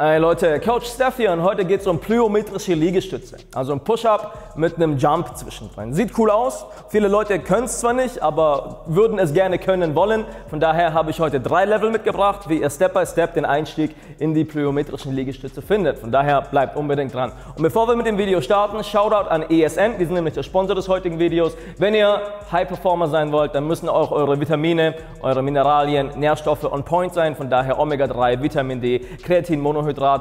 Hey Leute, Coach Stef hier und heute geht es um plyometrische Liegestütze, also ein Push-Up mit einem Jump zwischendrin. Sieht cool aus, viele Leute können es zwar nicht, aber würden es gerne können wollen. Von daher habe ich heute 3 Level mitgebracht, wie ihr Step by Step den Einstieg in die plyometrischen Liegestütze findet. Von daher bleibt unbedingt dran. Und bevor wir mit dem Video starten, Shoutout an ESN, die sind nämlich der Sponsor des heutigen Videos. Wenn ihr High Performer sein wollt, dann müssen auch eure Vitamine, eure Mineralien, Nährstoffe on point sein. Von daher Omega-3, Vitamin D, Kreatin,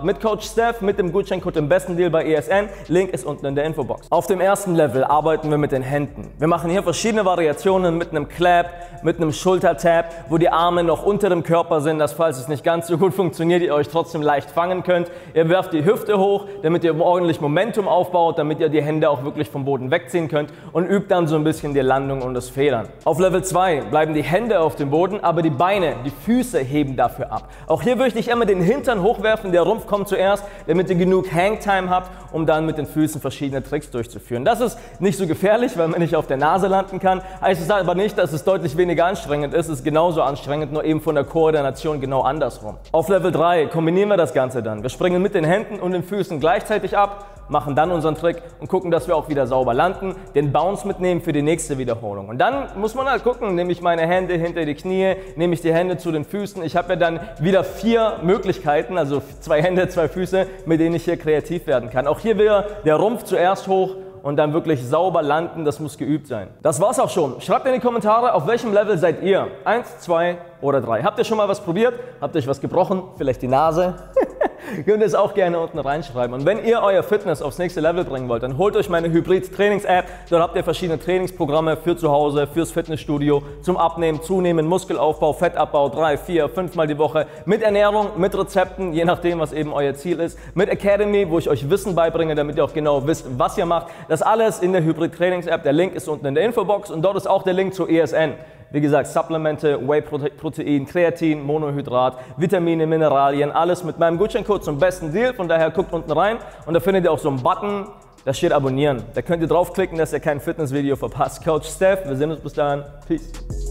mit Coach Stef, mit dem Gutscheincode im besten Deal bei ESN. Link ist unten in der Infobox. Auf dem ersten Level arbeiten wir mit den Händen. Wir machen hier verschiedene Variationen mit einem Clap, mit einem Schultertap, wo die Arme noch unter dem Körper sind, dass falls es nicht ganz so gut funktioniert, ihr euch trotzdem leicht fangen könnt. Ihr werft die Hüfte hoch, damit ihr ordentlich Momentum aufbaut, damit ihr die Hände auch wirklich vom Boden wegziehen könnt und übt dann so ein bisschen die Landung und das Federn. Auf Level 2 bleiben die Hände auf dem Boden, aber die Beine, die Füße heben dafür ab. Auch hier würde ich dich immer den Hintern hochwerfen, der Rumpf kommt zuerst, damit ihr genug Hangtime habt, um dann mit den Füßen verschiedene Tricks durchzuführen. Das ist nicht so gefährlich, weil man nicht auf der Nase landen kann. Also ich sage aber nicht, dass es deutlich weniger anstrengend ist. Es ist genauso anstrengend, nur eben von der Koordination genau andersrum. Auf Level 3 kombinieren wir das Ganze dann. Wir springen mit den Händen und den Füßen gleichzeitig ab, machen dann unseren Trick und gucken, dass wir auch wieder sauber landen, den Bounce mitnehmen für die nächste Wiederholung. Und dann muss man halt gucken, nehme ich meine Hände hinter die Knie, nehme ich die Hände zu den Füßen. Ich habe ja dann wieder 4 Möglichkeiten, also 2 Hände, 2 Füße, mit denen ich hier kreativ werden kann. Auch hier wieder der Rumpf zuerst hoch und dann wirklich sauber landen, das muss geübt sein. Das war's auch schon. Schreibt in die Kommentare, auf welchem Level seid ihr? 1, 2 oder 3. Habt ihr schon mal was probiert? Habt ihr euch was gebrochen? Vielleicht die Nase? Könnt ihr es auch gerne unten reinschreiben. Und wenn ihr euer Fitness aufs nächste Level bringen wollt, dann holt euch meine Hybrid-Trainings-App. Dort habt ihr verschiedene Trainingsprogramme für zu Hause, fürs Fitnessstudio, zum Abnehmen, Zunehmen, Muskelaufbau, Fettabbau, 3, 4, 5 Mal die Woche, mit Ernährung, mit Rezepten, je nachdem, was eben euer Ziel ist, mit Academy, wo ich euch Wissen beibringe, damit ihr auch genau wisst, was ihr macht. Das alles in der Hybrid-Trainings-App. Der Link ist unten in der Infobox und dort ist auch der Link zu ESN. Wie gesagt, Supplemente, Whey Protein, Kreatin, Monohydrat, Vitamine, Mineralien, alles mit meinem Gutscheincode zum besten Deal. Von daher guckt unten rein und da findet ihr auch so einen Button, da steht Abonnieren. Da könnt ihr draufklicken, dass ihr kein Fitnessvideo verpasst. Coach Stef, wir sehen uns bis dahin. Peace.